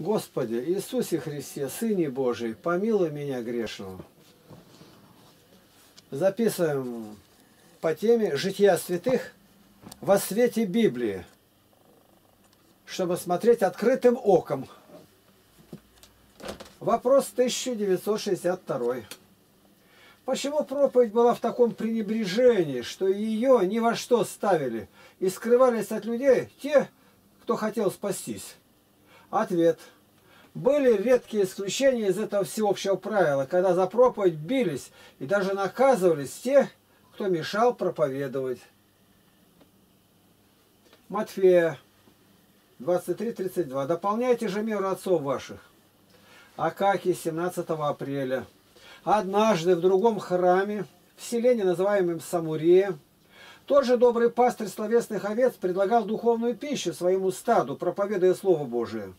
Господи, Иисусе Христе, Сыне Божий, помилуй меня грешного. Записываем по теме «Жития святых» во свете Библии, чтобы смотреть открытым оком. Вопрос 1962. Почему проповедь была в таком пренебрежении, что ее ни во что ставили и скрывались от людей те, кто хотел спастись? Ответ. Были редкие исключения из этого всеобщего правила, когда за проповедь бились и даже наказывались те, кто мешал проповедовать. Матфея 23:32. Дополняйте же меру отцов ваших. Акакий, 17 апреля. Однажды в другом храме, в селении, называемом Самурия, тот же добрый пастырь словесных овец предлагал духовную пищу своему стаду, проповедуя Слово Божие.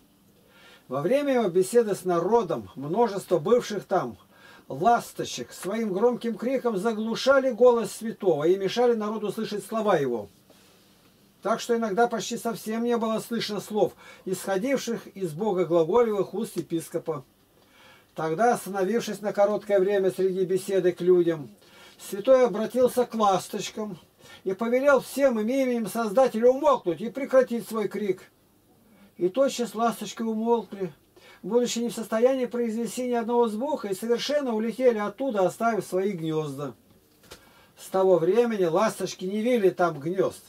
Во время его беседы с народом множество бывших там ласточек своим громким криком заглушали голос святого и мешали народу слышать слова его. Так что иногда почти совсем не было слышно слов, исходивших из богоглаголевых уст епископа. Тогда, остановившись на короткое время среди беседы к людям, святой обратился к ласточкам и повелел всем именем Создателя умолкнуть и прекратить свой крик. И тотчас ласточки умолкли, будучи не в состоянии произнести ни одного звука, и совершенно улетели оттуда, оставив свои гнезда. С того времени ласточки не вели там гнезд.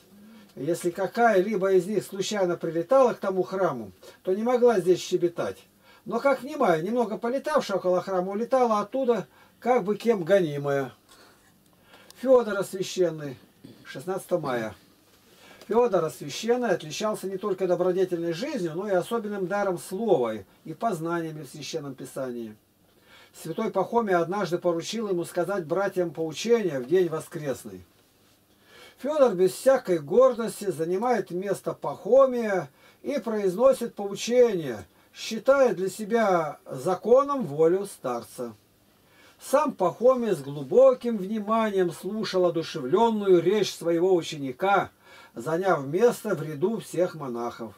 Если какая-либо из них случайно прилетала к тому храму, то не могла здесь щебетать. Но как немая, немного полетавшая около храма, улетала оттуда, как бы кем гонимая. Федор Священный, 16 мая. Федор Священный отличался не только добродетельной жизнью, но и особенным даром слова и познаниями в Священном Писании. Святой Пахомий однажды поручил ему сказать братьям поучения в день воскресный. Федор без всякой гордости занимает место Пахомия и произносит поучение, считая для себя законом волю старца. Сам Пахомий с глубоким вниманием слушал одушевленную речь своего ученика, заняв место в ряду всех монахов.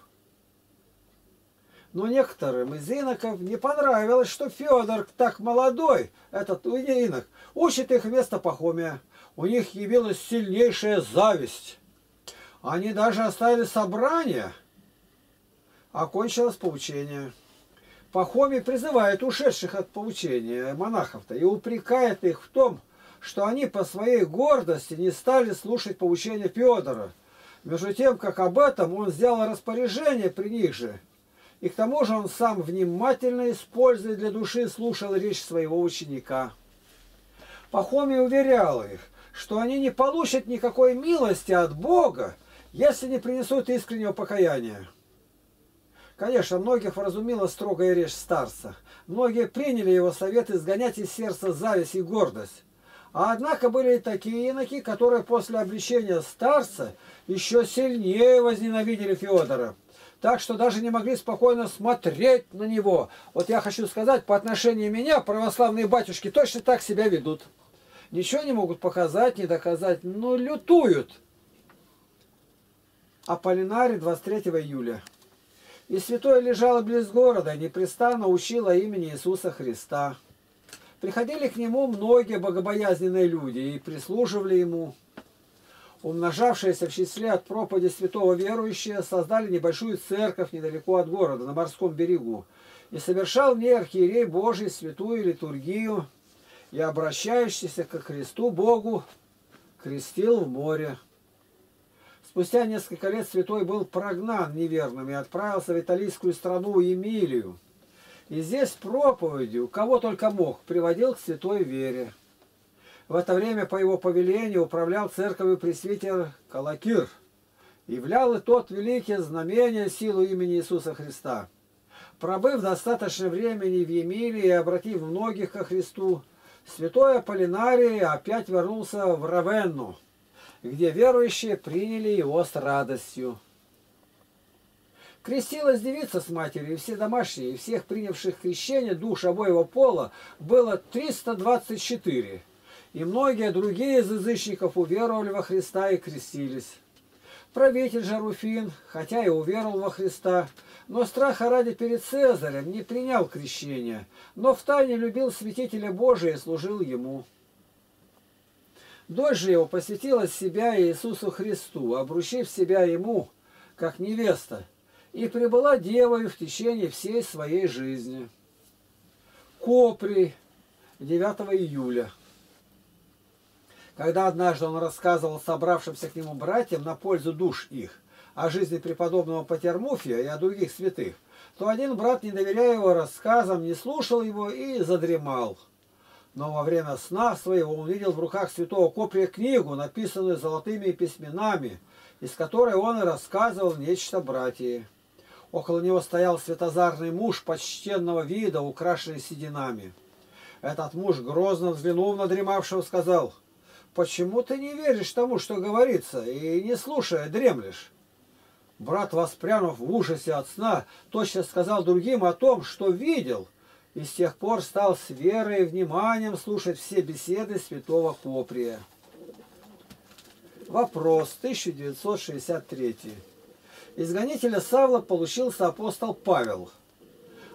Но некоторым из иноков не понравилось, что Федор так молодой, этот инок, учит их вместо Пахомия. У них явилась сильнейшая зависть. Они даже оставили собрание. Окончилось поучение. Пахомий призывает ушедших от поучения монахов-то и упрекает их в том, что они по своей гордости не стали слушать поучения Федора, между тем, как об этом он сделал распоряжение при них же. И к тому же он сам внимательно, используя для души, слушал речь своего ученика. Пахомий уверял их, что они не получат никакой милости от Бога, если не принесут искреннего покаяния. Конечно, многих вразумила строгая речь старца. Многие приняли его совет изгонять из сердца зависть и гордость. А однако были и такие иноки, которые после обличения старца еще сильнее возненавидели Феодора. Так что даже не могли спокойно смотреть на него. Вот я хочу сказать, по отношению меня православные батюшки точно так себя ведут. Ничего не могут показать, не доказать, но лютуют. Аполлинарий, 23 июля. И святое лежало близ города, непрестанно учила имени Иисуса Христа. Приходили к нему многие богобоязненные люди и прислуживали ему. Умножавшиеся в числе от проповеди святого верующие создали небольшую церковь недалеко от города, на морском берегу, и совершал в ней архиерей Божий святую литургию, и, обращающийся ко Христу Богу, крестил в море. Спустя несколько лет святой был прогнан неверным и отправился в италийскую страну Емилию. И здесь проповедью, кого только мог, приводил к святой вере. В это время по его повелению управлял церковью пресвитер Калакир. Являл и тот великие знамения силу имени Иисуса Христа. Пробыв достаточно времени в Емилии и обратив многих ко Христу, святой Аполлинарий опять вернулся в Равенну, где верующие приняли его с радостью. Крестилась девица с матерью, и все домашние, и всех принявших крещение душ обоего пола было 324, и многие другие из язычников уверовали во Христа и крестились. Правитель же Руфин, хотя и уверовал во Христа, но страха ради перед Цезарем не принял крещения, но втайне любил святителя Божия и служил ему. Дочь же его посвятила себя Иисусу Христу, обручив себя ему, как невеста, и пребыла девою в течение всей своей жизни. Копри, 9 июля. Когда однажды он рассказывал собравшимся к нему братьям на пользу душ их о жизни преподобного Патермуфия и о других святых, то один брат, не доверяя его рассказам, не слушал его и задремал. Но во время сна своего он видел в руках святого Коприя книгу, написанную золотыми письменами, из которой он и рассказывал нечто братии. Около него стоял светозарный муж почтенного вида, украшенный сединами. Этот муж, грозно взглянув на дремавшего, сказал: «Почему ты не веришь тому, что говорится, и, не слушая, дремлешь?» Брат, воспрянув в ужасе от сна, точно сказал другим о том, что видел, и с тех пор стал с верой и вниманием слушать все беседы святого Коприя. Вопрос 1963. Из гонителя Савла получился апостол Павел.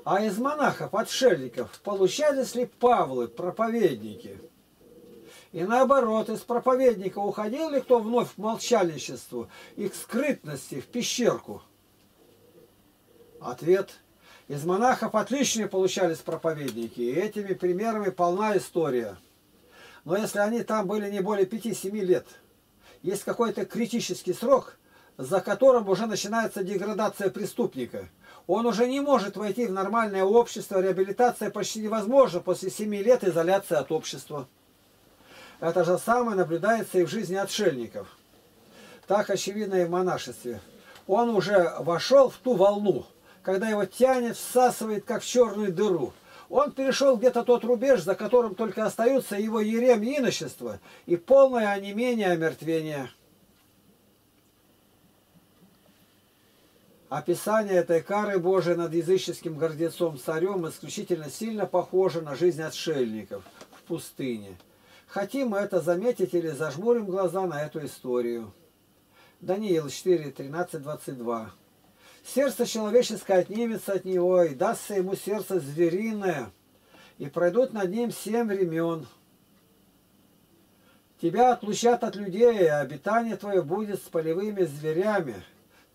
А из монахов-отшельников получались ли Павлы-проповедники? И наоборот, из проповедника уходил ли кто вновь к молчальничеству и к скрытности в пещерку? Ответ. Из монахов отличнее получались проповедники, и этими примерами полна история. Но если они там были не более 5-7 лет, есть какой-то критический срок, за которым уже начинается деградация преступника. Он уже не может войти в нормальное общество, реабилитация почти невозможна после 7 лет изоляции от общества. Это же самое наблюдается и в жизни отшельников. Так очевидно и в монашестве. Он уже вошел в ту волну, когда его тянет, всасывает, как в черную дыру. Он перешел где-то тот рубеж, за которым только остаются его ерем и иночество, и полное онемение, омертвение. Описание этой кары Божией над языческим гордецом-царем исключительно сильно похоже на жизнь отшельников в пустыне. Хотим мы это заметить или зажмурим глаза на эту историю. Даниил 4, 13, 22. «Сердце человеческое отнимется от него, и дастся ему сердце звериное, и пройдут над ним 7 времен. Тебя отлучат от людей, и обитание твое будет с полевыми зверями.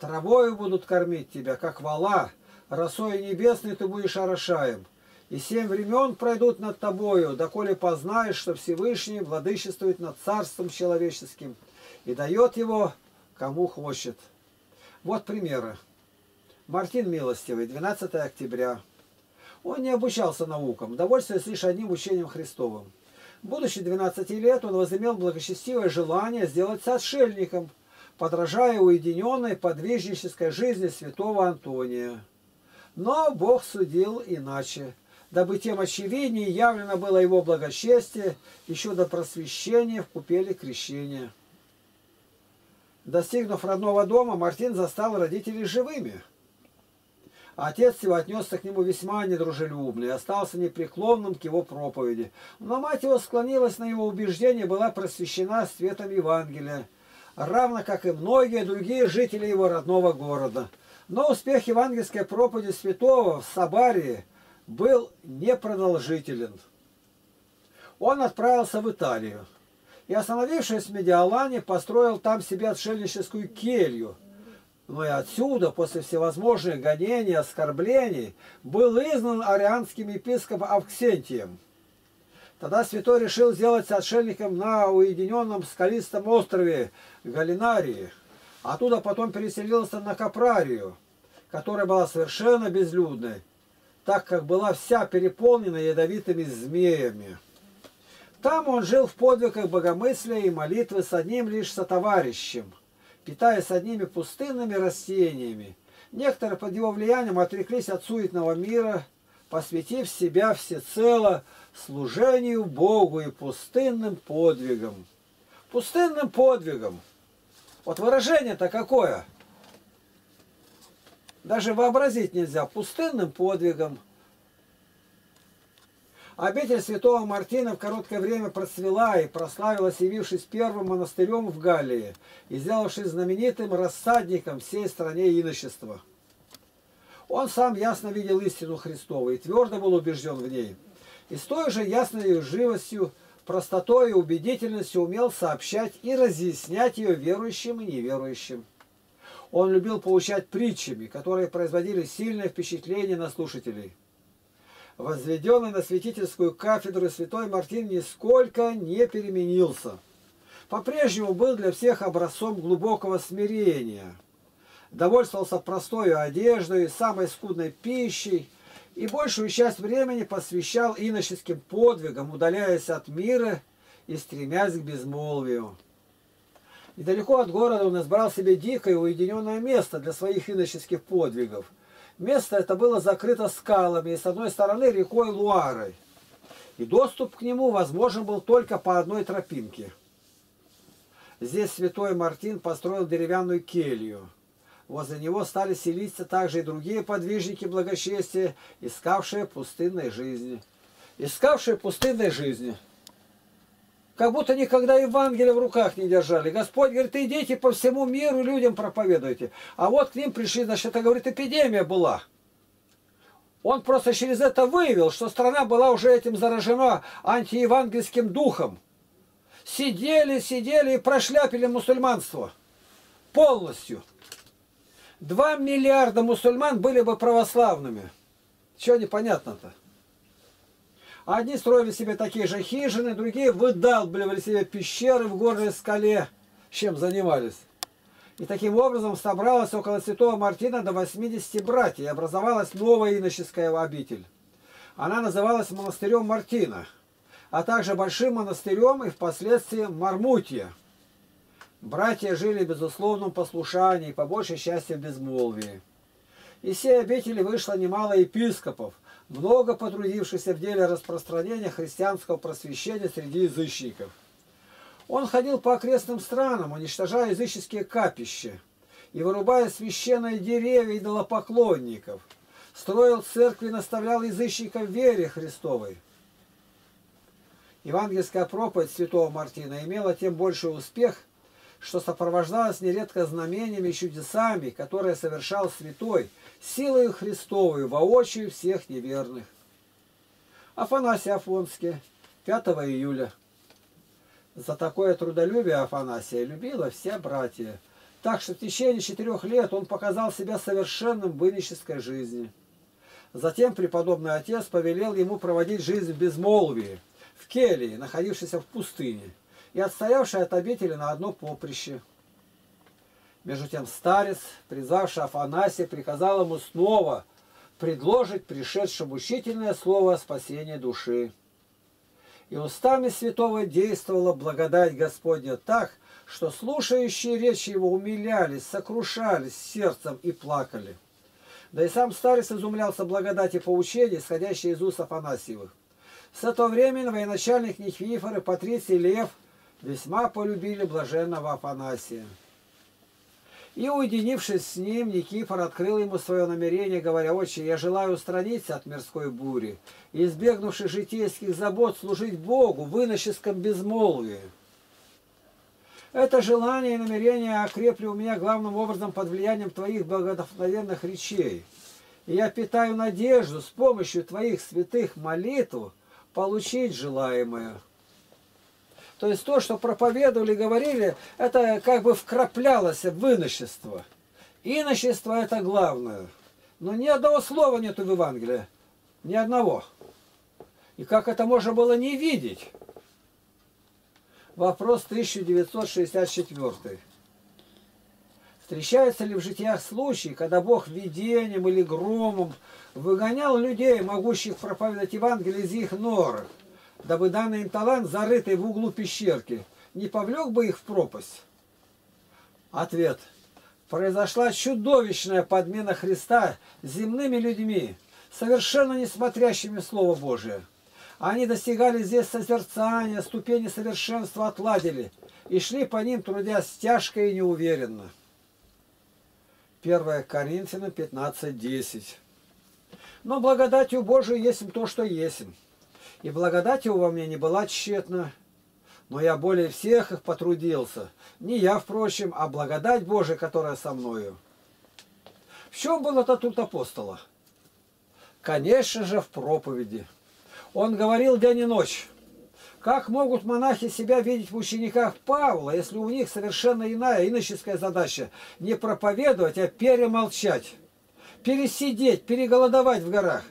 Травою будут кормить тебя, как вола, росою небесной ты будешь орошаем. И 7 времен пройдут над тобою, доколе познаешь, что Всевышний владычествует над царством человеческим и дает его, кому хочет». Вот примеры. Мартин Милостивый, 12 октября. Он не обучался наукам, довольствуясь лишь одним учением Христовым. Будучи 12 лет, он возымел благочестивое желание сделаться отшельником, подражая уединенной подвижнической жизни святого Антония. Но Бог судил иначе, дабы тем очевиднее явлено было его благочестие еще до просвещения в купели крещения. Достигнув родного дома, Мартин застал родителей живыми. Отец его отнесся к нему весьма недружелюбно и остался непреклонным к его проповеди. Но мать его склонилась на его убеждение и была просвещена светом Евангелия, равно как и многие другие жители его родного города. Но успех евангельской проповеди святого в Сабарии был непродолжителен. Он отправился в Италию и, остановившись в Медиолане, построил там себе отшельническую келью. Но и отсюда, после всевозможных гонений и оскорблений, был изгнан арианским епископом Авксентием. Тогда святой решил сделаться отшельником на уединенном скалистом острове Галинарии. Оттуда потом переселился на Капрарию, которая была совершенно безлюдной, так как была вся переполнена ядовитыми змеями. Там он жил в подвигах богомыслия и молитвы с одним лишь сотоварищем, питаясь одними пустынными растениями. Некоторые под его влиянием отреклись от суетного мира, посвятив себя всецело служению Богу и пустынным подвигам. Пустынным подвигам! Вот выражение-то какое! Даже вообразить нельзя. Пустынным подвигом. Обитель святого Мартина в короткое время процвела и прославилась, явившись первым монастырем в Галлии и сделавшись знаменитым рассадником всей стране иночества. Он сам ясно видел истину Христову и твердо был убежден в ней. И с той же ясной живостью, простотой и убедительностью умел сообщать и разъяснять ее верующим и неверующим. Он любил поучать притчами, которые производили сильное впечатление на слушателей. Возведенный на святительскую кафедру святой Мартин нисколько не переменился. По-прежнему был для всех образцом глубокого смирения. Довольствовался простою одеждой, самой скудной пищей и большую часть времени посвящал иноческим подвигам, удаляясь от мира и стремясь к безмолвию. Недалеко от города он избрал себе дикое уединенное место для своих иноческих подвигов. Место это было закрыто скалами и с одной стороны рекой Луарой, и доступ к нему возможен был только по одной тропинке. Здесь святой Мартин построил деревянную келью. Возле него стали селиться также и другие подвижники благочестия, искавшие пустынной жизни. Как будто никогда Евангелие в руках не держали. Господь говорит, идите по всему миру, людям проповедуйте. А вот к ним пришли, значит, это, говорит, эпидемия была. Он просто через это выявил, что страна была уже этим заражена антиевангельским духом. Сидели и прошляпили мусульманство. Полностью. 2 миллиарда мусульман были бы православными. Чего непонятно-то? Одни строили себе такие же хижины, другие выдалбливали себе пещеры в горной скале, чем занимались. И таким образом собралось около святого Мартина до 80 братьев, и образовалась новая иноческая обитель. Она называлась монастырем Мартина, а также большим монастырем и впоследствии Мармутье. Братья жили в безусловном послушании, по большей части в безмолвии. Из всей обители вышло немало епископов, много потрудившихся в деле распространения христианского просвещения среди язычников. Он ходил по окрестным странам, уничтожая языческие капища и вырубая священные деревья идолопоклонников, строил церкви и наставлял язычников в вере Христовой. Евангельская проповедь святого Мартина имела тем больший успех, что сопровождалось нередко знамениями и чудесами, которые совершал святой, силою Христовой, воочию всех неверных. Афанасий Афонский, 5 июля. За такое трудолюбие Афанасия любила вся братья, так что в течение 4 лет он показал себя совершенным в иноческой жизни. Затем преподобный отец повелел ему проводить жизнь в безмолвии, в келье, находившейся в пустыне, и отстоявший от обители на одно поприще. Между тем старец, призвавший Афанасия, приказал ему снова предложить пришедшему учительное слово о спасении души. И устами святого действовала благодать Господня так, что слушающие речи его умилялись, сокрушались сердцем и плакали. Да и сам старец изумлялся благодати поучений, исходящей из уст Афанасьевых. С этого времени военачальник Никифор и патриций Лев весьма полюбили блаженного Афанасия. И, уединившись с ним, Никифор открыл ему свое намерение, говоря: «Отче, я желаю устраниться от мирской бури, избегнувши житейских забот, служить Богу в иноческом безмолвии. Это желание и намерение окрепли у меня главным образом под влиянием твоих благословенных речей. И я питаю надежду с помощью твоих святых молитв получить желаемое». То есть то, что проповедовали, говорили, это как бы вкраплялось в иночество. Иночество – это главное. Но ни одного слова нет в Евангелии. Ни одного. И как это можно было не видеть? Вопрос 1964. Встречаются ли в житиях случаи, когда Бог видением или громом выгонял людей, могущих проповедовать Евангелие, из их норок, дабы данный им талант, зарытый в углу пещерки, не повлек бы их в пропасть? Ответ. Произошла чудовищная подмена Христа земными людьми, совершенно не смотрящими Слово Божие. Они достигали здесь созерцания, ступени совершенства отладили и шли по ним, трудясь тяжко и неуверенно. 1 Коринфянам 15:10. Но благодатью Божией есмь то, что есмь. и благодать его во мне не была тщетна, но я более всех их потрудился. Не я, впрочем, а благодать Божия, которая со мною». В чем было-то тут апостола? Конечно же, в проповеди. Он говорил день и ночь. Как могут монахи себя видеть в учениках Павла, если у них совершенно иная иноческая задача – не проповедовать, а перемолчать, пересидеть, переголодовать в горах?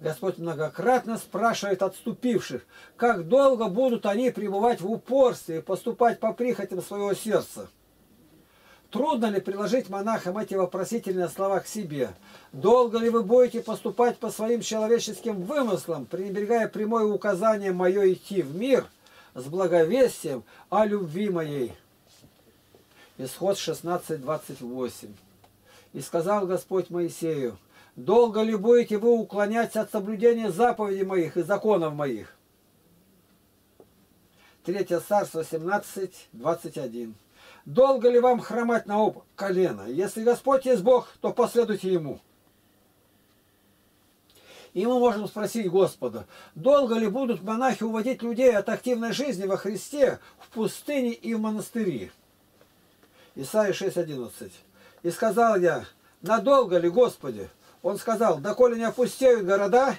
Господь многократно спрашивает отступивших, как долго будут они пребывать в упорстве и поступать по прихотям своего сердца. Трудно ли приложить монахам эти вопросительные слова к себе? Долго ли вы будете поступать по своим человеческим вымыслам, пренебрегая прямое указание мое идти в мир с благовестием о любви моей? Исход 16:28. «И сказал Господь Моисею: долго ли будете вы уклоняться от соблюдения заповедей моих и законов моих?» 3 Царств 18:21. «Долго ли вам хромать на оба колена? Если Господь есть Бог, то последуйте Ему». И мы можем спросить Господа, долго ли будут монахи уводить людей от активной жизни во Христе в пустыне и в монастыре? Исайя 6:11. «И сказал я: надолго ли, Господи? Он сказал: доколе не опустеют города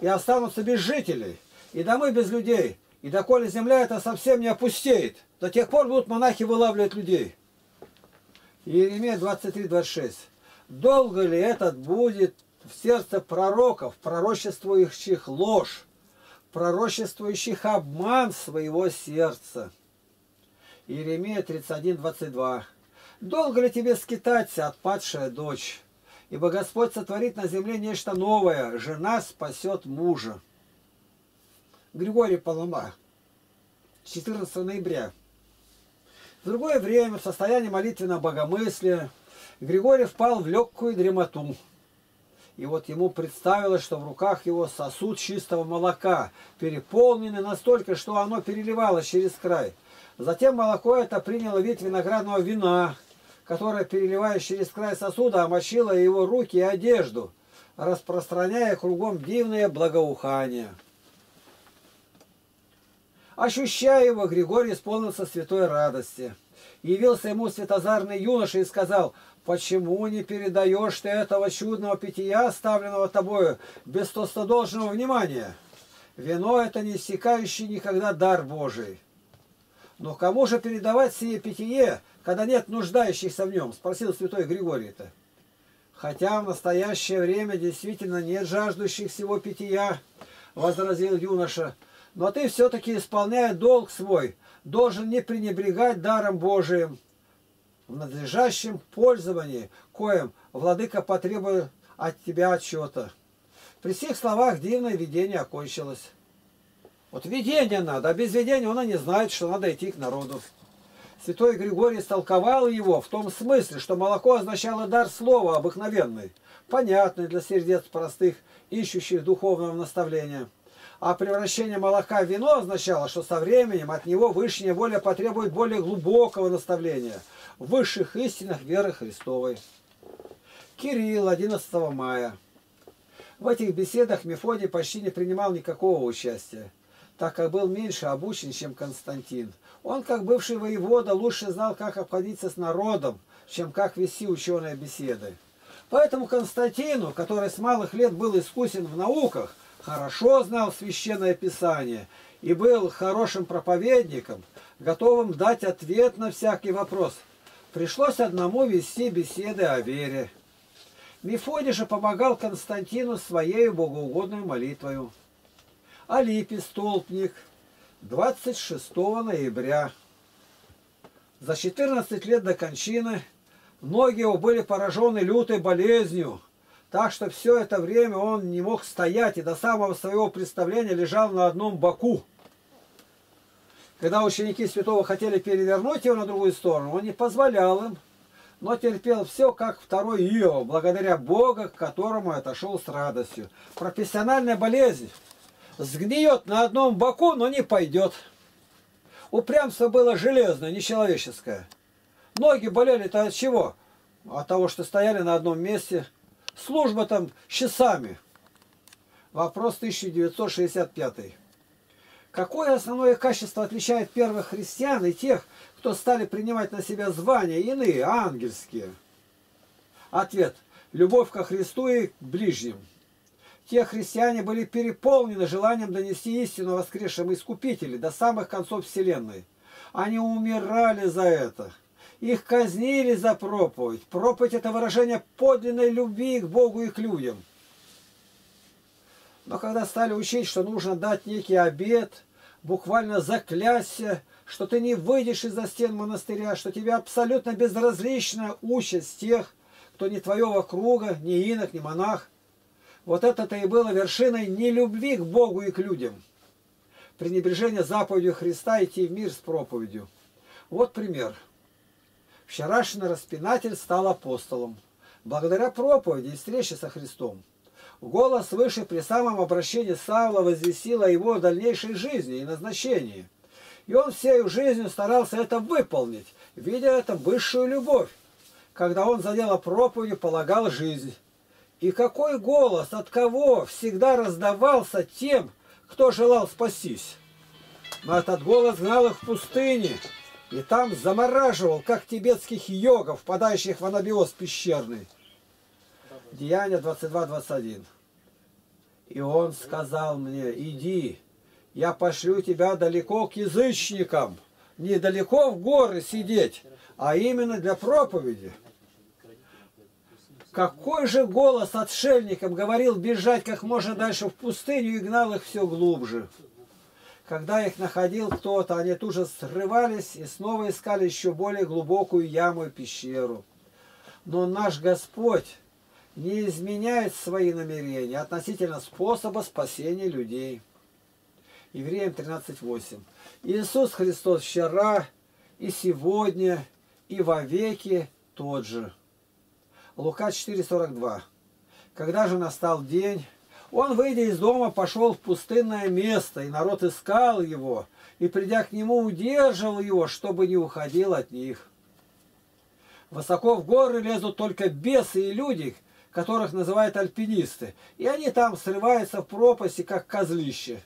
и останутся без жителей, и домы без людей, и доколе земля эта совсем не опустеет, до тех пор будут монахи вылавливать людей». Иеремия 23:26. «Долго ли этот будет в сердце пророков, пророчествующих ложь, пророчествующих обман своего сердца?» Иеремия 31:22. «Долго ли тебе скитаться, отпадшая дочь? Ибо Господь сотворит на земле нечто новое, жена спасет мужа». Григорий Палама, 14 ноября. В другое время, в состоянии молитвенного богомыслия, Григорий впал в легкую дремоту. И вот ему представилось, что в руках его сосуд чистого молока, переполненный настолько, что оно переливалось через край. Затем молоко это приняло вид виноградного вина, которое, переливаясь через край сосуда, омочило его руки и одежду, распространяя кругом дивное благоухание. Ощущая его, Григорий исполнился святой радости. Явился ему светозарный юноша и сказал: «Почему не передаешь ты этого чудного питья, оставленного тобою, без толстодолжного внимания? Вино — это не иссякающий никогда дар Божий». «Но кому же передавать сие питье, когда нет нуждающихся в нем?» — спросил святой Григорий-то. «Хотя в настоящее время действительно нет жаждущих всего питья», — возразил юноша, «но ты все-таки, исполняя долг свой, должен не пренебрегать даром Божиим в надлежащем пользовании, коим владыка потребует от тебя отчета». При сих словах дивное видение окончилось. Вот видение надо, а без видения он и не знает, что надо идти к народу. Святой Григорий истолковал его в том смысле, что молоко означало дар слова обыкновенный, понятный для сердец простых, ищущих духовного наставления. А превращение молока в вино означало, что со временем от него высшая воля потребует более глубокого наставления, высших истинах веры Христовой. Кирилл, 11 мая. В этих беседах Мефодий почти не принимал никакого участия, так как был меньше обучен, чем Константин. Он, как бывший воевода, лучше знал, как обходиться с народом, чем как вести ученые беседы. Поэтому Константину, который с малых лет был искусен в науках, хорошо знал Священное Писание и был хорошим проповедником, готовым дать ответ на всякий вопрос, пришлось одному вести беседы о вере. Мефодий же помогал Константину своей богоугодной молитвою. Алипий, столпник, 26 ноября. За 14 лет до кончины ноги его были поражены лютой болезнью, так что все это время он не мог стоять и до самого своего представления лежал на одном боку. Когда ученики святого хотели перевернуть его на другую сторону, он не позволял им, но терпел все, как второй Иов, благодаря Богу, к которому отошел с радостью. Профессиональная болезнь сгниет на одном боку, но не пойдет. Упрямство было железное, нечеловеческое. Ноги болели-то от чего? От того, что стояли на одном месте. Служба там часами. Вопрос 1965. Какое основное качество отличает первых христиан и тех, кто стали принимать на себя звания иные, ангельские? Ответ. Любовь ко Христу и к ближним. Те христиане были переполнены желанием донести истину воскресшему Искупителю до самых концов вселенной. Они умирали за это. Их казнили за проповедь. Проповедь – это выражение подлинной любви к Богу и к людям. Но когда стали учить, что нужно дать некий обет, буквально заклясться, что ты не выйдешь из-за стен монастыря, что тебе абсолютно безразлична участь тех, кто не твоего круга, не инок, не монах, вот это-то и было вершиной нелюбви к Богу и к людям. Пренебрежение заповедью Христа идти в мир с проповедью. Вот пример. Вчерашний распинатель стал апостолом, благодаря проповеди и встрече со Христом. Голос выше при самом обращении Савла возвестил о его дальнейшей жизни и назначении. И он всею жизнью старался это выполнить, видя это высшую любовь. Когда он за дело проповеди полагал жизнь. И какой голос от кого всегда раздавался тем, кто желал спастись? Но этот голос гнал их в пустыне, и там замораживал, как тибетских йогов, впадающих в анабиоз пещерный. Деяния 22-21. И он сказал мне: иди, я пошлю тебя далеко к язычникам, недалеко в горы сидеть, а именно для проповеди. Какой же голос отшельникам говорил бежать как можно дальше в пустыню и гнал их все глубже. Когда их находил кто-то, они тут же срывались и снова искали еще более глубокую яму и пещеру. Но наш Господь не изменяет свои намерения относительно способа спасения людей. Евреям 13:8. Иисус Христос вчера и сегодня и вовеки тот же. Лука 4:42. Когда же настал день, он, выйдя из дома, пошел в пустынное место, и народ искал его, и, придя к нему, удерживал его, чтобы не уходил от них. Высоко в горы лезут только бесы и люди, которых называют альпинисты, и они там срываются в пропасти, как козлище.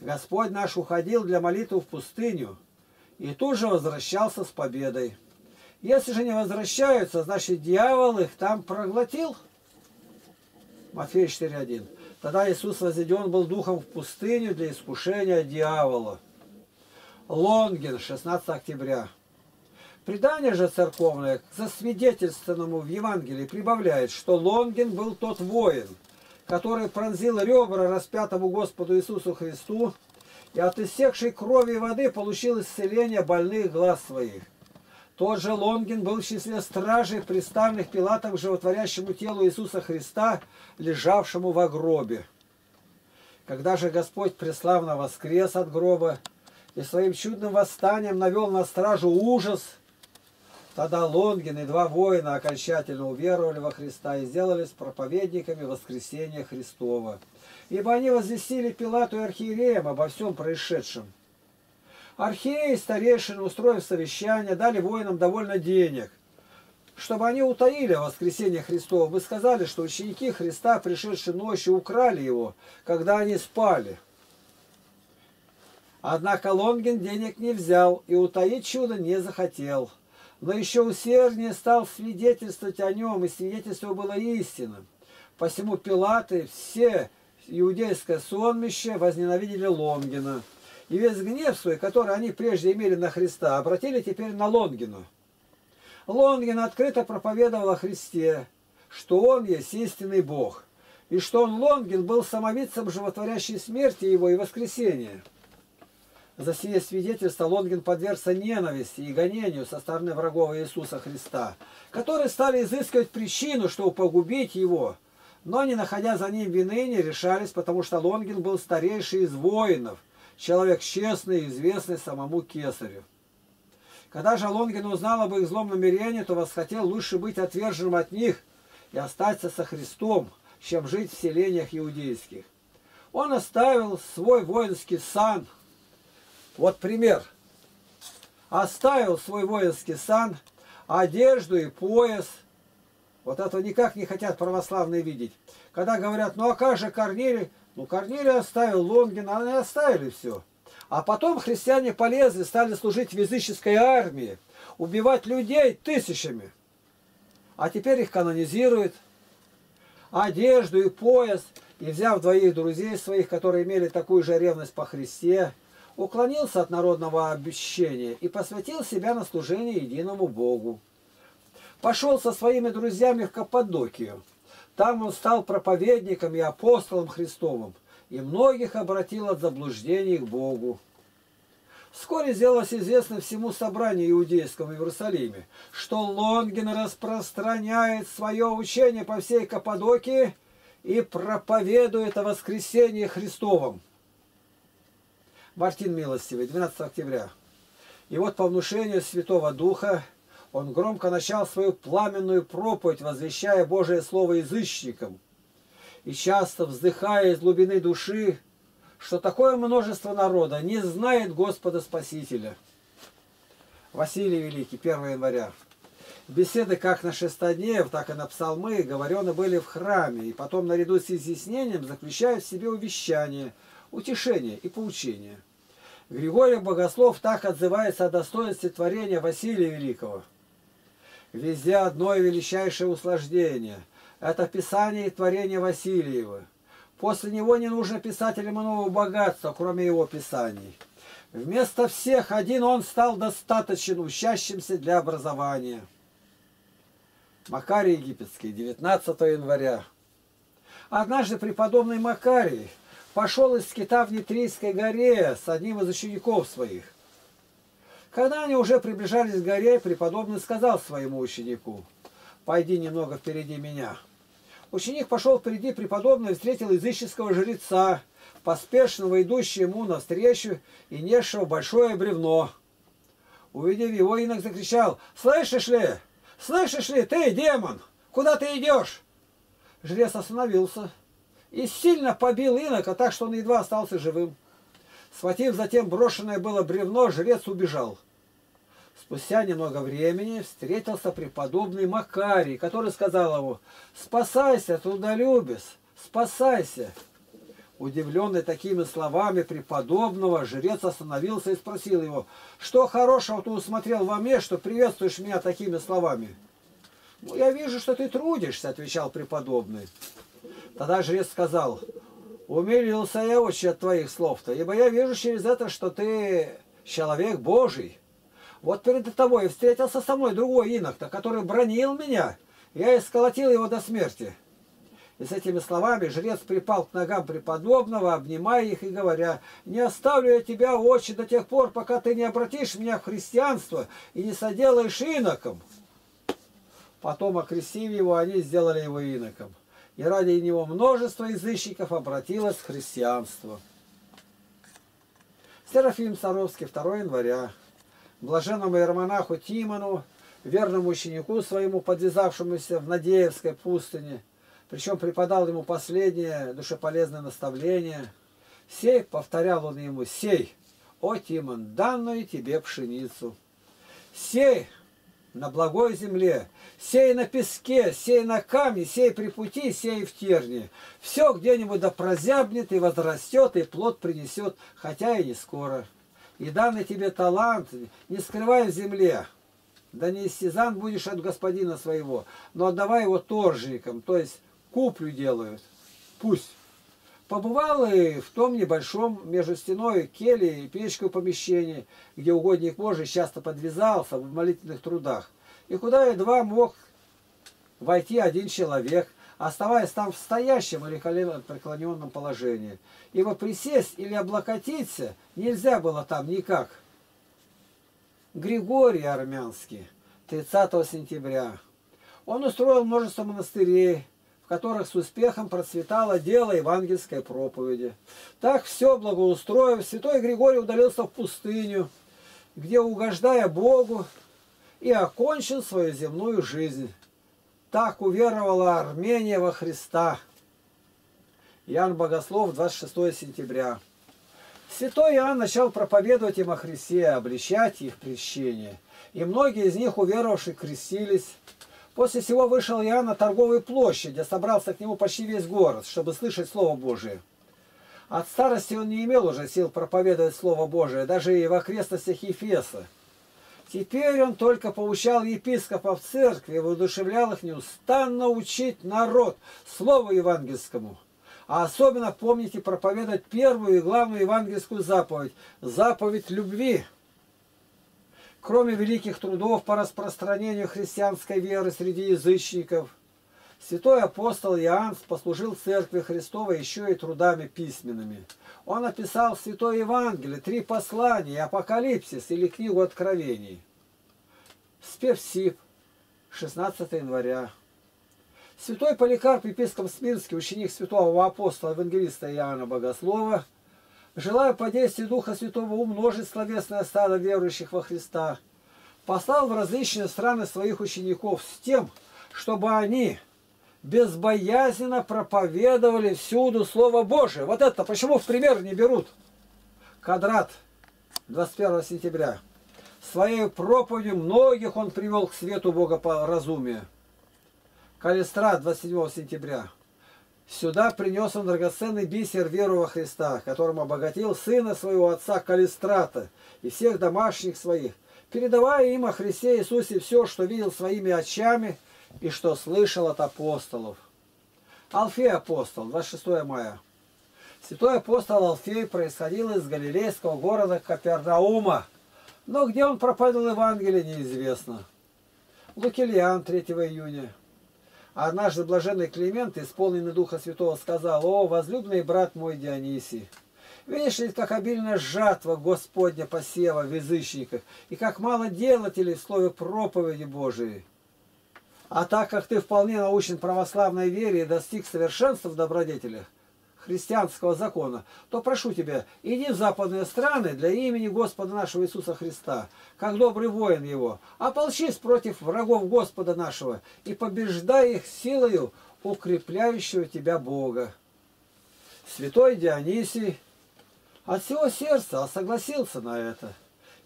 Господь наш уходил для молитвы в пустыню, и тут же возвращался с победой. Если же не возвращаются, значит, дьявол их там проглотил. Матфея 4:1. Тогда Иисус возведен был духом в пустыню для искушения дьявола. Лонгин, 16 октября. Предание же церковное к засвидетельствованному в Евангелии прибавляет, что Лонгин был тот воин, который пронзил ребра распятому Господу Иисусу Христу и от иссекшей крови и воды получил исцеление больных глаз своих. Тот же Лонгин был в числе стражей, приставленных Пилатом к животворящему телу Иисуса Христа, лежавшему во гробе. Когда же Господь преславно воскрес от гроба и своим чудным восстанием навел на стражу ужас, тогда Лонгин и два воина окончательно уверовали во Христа и сделались проповедниками воскресения Христова, ибо они возвестили Пилату и архиереям обо всем происшедшем. Архиереи и старейшины, устроив совещание, дали воинам довольно денег, чтобы они утаили воскресение Христова. Мы сказали, что ученики Христа, пришедшие ночью, украли его, когда они спали. Однако Лонгин денег не взял и утаить чудо не захотел. Но еще усерднее стал свидетельствовать о нем, и свидетельство было истинным. Посему Пилат и все иудейское сонмище возненавидели Лонгина. И весь гнев свой, который они прежде имели на Христа, обратили теперь на Лонгина. Лонгин открыто проповедовал о Христе, что Он есть истинный Бог, и что он, Лонгин, был самовидцем животворящей смерти Его и воскресения. За сие свидетельство Лонгин подвергся ненависти и гонению со стороны врагов Иисуса Христа, которые стали изыскивать причину, чтобы погубить Его, но, не находя за ним вины, не решались, потому что Лонгин был старейший из воинов, человек честный и известный самому кесарю. Когда же Лонгин узнал об их злом намерении, то восхотел лучше быть отверженным от них и остаться со Христом, чем жить в селениях иудейских. Он оставил свой воинский сан. Вот пример. Оставил свой воинский сан, одежду и пояс. Вот этого никак не хотят православные видеть. Когда говорят: ну а как же Корнилий Ну, Корнилий оставил, Лонгин, они оставили все. А потом христиане полезли, стали служить в языческой армии, убивать людей тысячами. А теперь их канонизируют. Одежду и пояс. И, взяв двоих друзей своих, которые имели такую же ревность по Христе, уклонился от народного обещания и посвятил себя на служение единому Богу. Пошел со своими друзьями в Каппадокию. Там он стал проповедником и апостолом Христовым, и многих обратил от заблуждений к Богу. Вскоре сделалось известно всему собранию иудейскому в Иерусалиме, что Лонгин распространяет свое учение по всей Каппадокии и проповедует о воскресении Христовом. Мартин Милостивый, 12 октября. И вот по внушению Святого Духа он громко начал свою пламенную проповедь, возвещая Божие Слово язычникам. И часто, вздыхая из глубины души, что такое множество народа не знает Господа Спасителя. Василий Великий, 1 января. Беседы как на шестоднев, так и на псалмы говорены были в храме, и потом наряду с изъяснением заключают в себе увещание, утешение и поучение. Григорий Богослов так отзывается о достоинстве творения Василия Великого. Везде одно величайшее услаждение – это Писание и творение Василиева. После него не нужно писателям иного богатства, кроме его писаний. Вместо всех один он стал достаточен учащимся для образования. Макарий Египетский, 19 января. Однажды преподобный Макарий пошел из скита в Нитрийской горе с одним из учеников своих. Когда они уже приближались к горе, преподобный сказал своему ученику: «Пойди немного впереди меня». Ученик пошел впереди преподобного и встретил языческого жреца, поспешного идущего ему навстречу и несшего большое бревно. Увидев его, инок закричал: «Слышишь ли? Слышишь ли, ты, демон? Куда ты идешь?» Жрец остановился и сильно побил инока, так что он едва остался живым. Схватив затем брошенное было бревно, жрец убежал. Спустя немного времени встретился преподобный Макарий, который сказал ему: «Спасайся, трудолюбец, спасайся!» Удивленный такими словами преподобного, жрец остановился и спросил его: «Что хорошего ты усмотрел во мне, что приветствуешь меня такими словами?» «Ну, я вижу, что ты трудишься», — отвечал преподобный. Тогда жрец сказал: «Умилился я очень от твоих слов-то, ибо я вижу через это, что ты человек Божий. Вот перед тобой встретился со мной другой инок-то, который бранил меня, я исколотил его до смерти». И с этими словами жрец припал к ногам преподобного, обнимая их и говоря: «Не оставлю я тебя, отче, до тех пор, пока ты не обратишь меня в христианство и не соделаешь иноком». Потом, окрестив его, они сделали его иноком. И ради него множество язычников обратилось в христианство. Серафим Саровский, 2 января. Блаженному иеромонаху Тимону, верному ученику своему, подвязавшемуся в Надеевской пустыне, причем преподал ему последнее душеполезное наставление. «Сей», — повторял он ему, — «сей, о Тимон, данную тебе пшеницу. Сей на благой земле, сей на песке, сей на камне, сей при пути, сей в терне. Все где-нибудь да прозябнет и возрастет, и плод принесет, хотя и не скоро. И данный тебе талант не скрывай в земле. Да не истязан будешь от господина своего, но отдавай его торжникам, то есть куплю делают. Пусть». Побывал и в том небольшом между стеной, келей и печкой помещении, где угодник Божий часто подвязался в молитвенных трудах, и куда едва мог войти один человек, оставаясь там в стоящем или коленопреклоненном положении, ибо присесть или облокотиться нельзя было там никак. Григорий Армянский, 30 сентября. Он устроил множество монастырей, в которых с успехом процветало дело евангельской проповеди. Так все благоустроив, святой Григорий удалился в пустыню, где, угождая Богу, и окончил свою земную жизнь. Так уверовала Армения во Христа. Иоанн Богослов, 26 сентября. Святой Иоанн начал проповедовать им о Христе, обличать их крещение, и многие из них, уверовавшие, крестились. После сего вышел Иоанн на торговую площадь, где собрался к нему почти весь город, чтобы слышать Слово Божие. От старости он не имел уже сил проповедовать Слово Божие, даже и в окрестностях Ефеса. Теперь он только поучал епископов церкви и воодушевлял их неустанно учить народ Слову Евангельскому. А особенно, помните, проповедовать первую и главную евангельскую заповедь – заповедь любви. Кроме великих трудов по распространению христианской веры среди язычников, святой апостол Иоанн послужил церкви Христовой еще и трудами письменными. Он написал в Святое Евангелие, 3 послания, Апокалипсис или Книгу Откровений. Спевсиб, 16 января. Святой Поликарп, епископ Смирский, ученик святого апостола евангелиста Иоанна Богослова, желая по действию Духа Святого умножить словесное стадо верующих во Христа, послал в различные страны своих учеников с тем, чтобы они безбоязненно проповедовали всюду Слово Божие. Вот это почему в пример не берут? Квадрат, 21 сентября. Своей проповедью многих он привел к свету богоразумия. Калистрат, 27 сентября. Сюда принес он драгоценный бисер веру во Христа, которым обогатил сына своего отца Калистрата и всех домашних своих, передавая им о Христе Иисусе все, что видел своими очами, и что слышал от апостолов. Алфей апостол, 26 мая. Святой апостол Алфей происходил из галилейского города Капернаума, но где он проповедовал Евангелие, неизвестно. Лукилиан, 3 июня. Однажды блаженный Климент, исполненный Духа Святого, сказал: «О, возлюбленный брат мой Дионисий, видишь ли, как обильно жатва Господня посева в язычниках, и как мало делателей в слове проповеди Божией. А так как ты вполне научен православной вере и достиг совершенства в добродетелях христианского закона, то прошу тебя, иди в западные страны для имени Господа нашего Иисуса Христа, как добрый воин его, ополчись против врагов Господа нашего и побеждай их силою укрепляющего тебя Бога». Святой Дионисий от всего сердца согласился на это.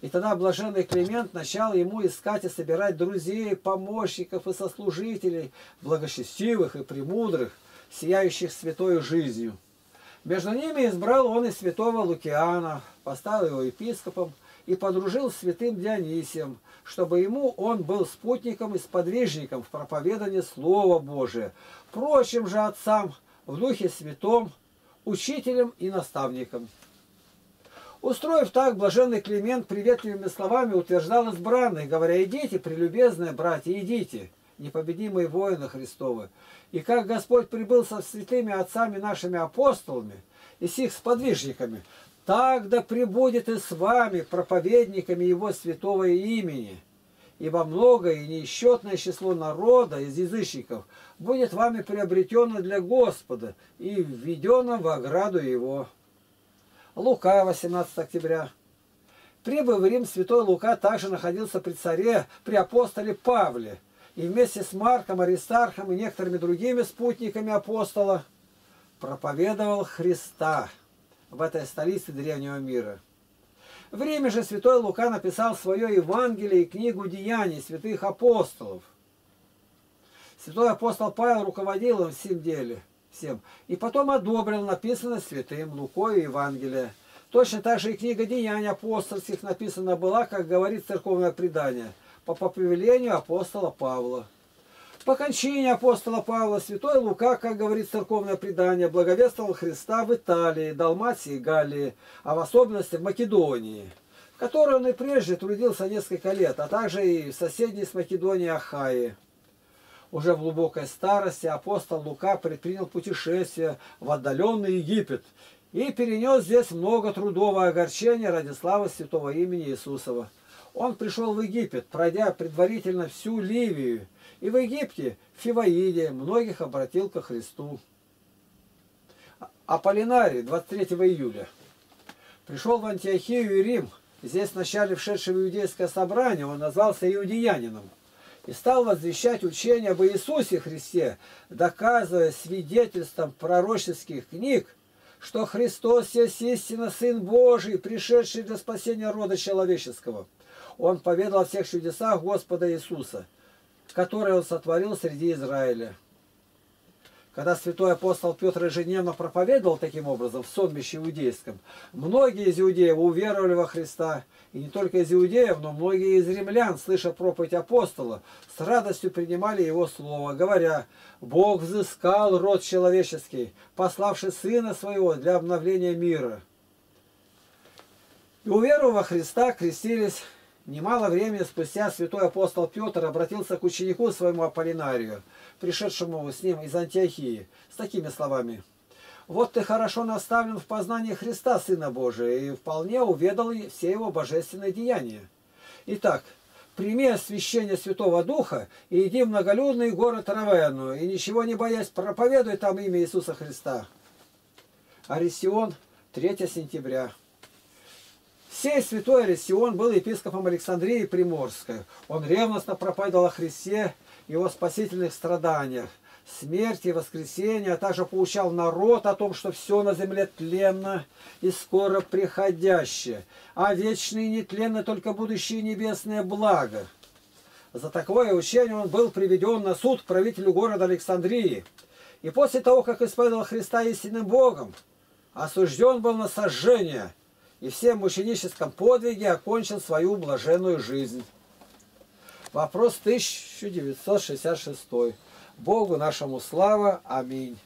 И тогда блаженный Климент начал ему искать и собирать друзей, помощников и сослужителей, благочестивых и премудрых, сияющих святою жизнью. Между ними избрал он и святого Лукиана, поставил его епископом и подружил с святым Дионисием, чтобы ему он был спутником и сподвижником в проповедании Слова Божия, прочим же отцам в Духе Святом, учителем и наставником. Устроив так, блаженный Климент приветливыми словами утверждал избранных, говоря: «Идите, прелюбезные братья, идите, непобедимые воины Христовы, и как Господь прибыл со святыми отцами нашими апостолами и с их сподвижниками, так да прибудет и с вами, проповедниками Его святого имени, ибо многое и неисчетное число народа из язычников будет вами приобретено для Господа и введено в ограду Его». Лука, 18 октября. Прибыв в Рим, святой Лука также находился при царе, при апостоле Павле, и вместе с Марком, Аристархом и некоторыми другими спутниками апостола проповедовал Христа в этой столице древнего мира. В Риме же святой Лука написал свое Евангелие и книгу «Деяний святых апостолов». Святой апостол Павел руководил им всем делом, и потом одобрил написанное святым Лукой Евангелие. Точно так же и книга «Деяний апостольских» написана была, как говорит церковное предание, по повелению апостола Павла. По кончине апостола Павла святой Лука, как говорит церковное предание, благовествовал Христа в Италии, Далматии и Галлии, а в особенности в Македонии, в которой он и прежде трудился несколько лет, а также и в соседней с Македонией Ахайи. Уже в глубокой старости апостол Лука предпринял путешествие в отдаленный Египет и перенес здесь много трудов и огорчения ради славы святого имени Иисусова. Он пришел в Египет, пройдя предварительно всю Ливию, и в Египте, в Фиваиде, многих обратил ко Христу. Аполлинарий, 23 июля. Пришел в Антиохию и Рим. Здесь вначале вшедший в иудейское собрание он назвался иудеянином и стал возвещать учение об Иисусе Христе, доказывая свидетельством пророческих книг, что Христос есть истинно Сын Божий, пришедший для спасения рода человеческого. Он поведал о всех чудесах Господа Иисуса, которые Он сотворил среди Израиля. Когда святой апостол Петр ежедневно проповедовал таким образом в сонмище иудейском, многие из иудеев уверовали во Христа, и не только из иудеев, но многие из римлян, слыша проповедь апостола, с радостью принимали его слово, говоря: «Бог взыскал род человеческий, пославший Сына Своего для обновления мира». И уверовав во Христа, крестились. Немало времени спустя святой апостол Петр обратился к ученику своему Аполлинарию, пришедшему с ним из Антиохии, с такими словами: «Вот ты хорошо наставлен в познании Христа, Сына Божия, и вполне уведал все его божественные деяния. Итак, прими освящение Святого Духа и иди в многолюдный город Равенну, и ничего не боясь, проповедуй там имя Иисуса Христа». Арисион, 3 сентября. Сей святой Арисион был епископом Александрии Приморской. Он ревностно проповедовал о Христе, его спасительных страданиях, смерти и воскресения, а также поучал народ о том, что все на земле тленно и скоро приходящее, а вечные и нетленны только будущие небесные блага. За такое учение он был приведен на суд к правителю города Александрии. И после того, как исповедовал Христа истинным Богом, осужден был на сожжение, и всем мученическом подвиге окончил свою блаженную жизнь. Вопрос 1966. Богу нашему слава. Аминь.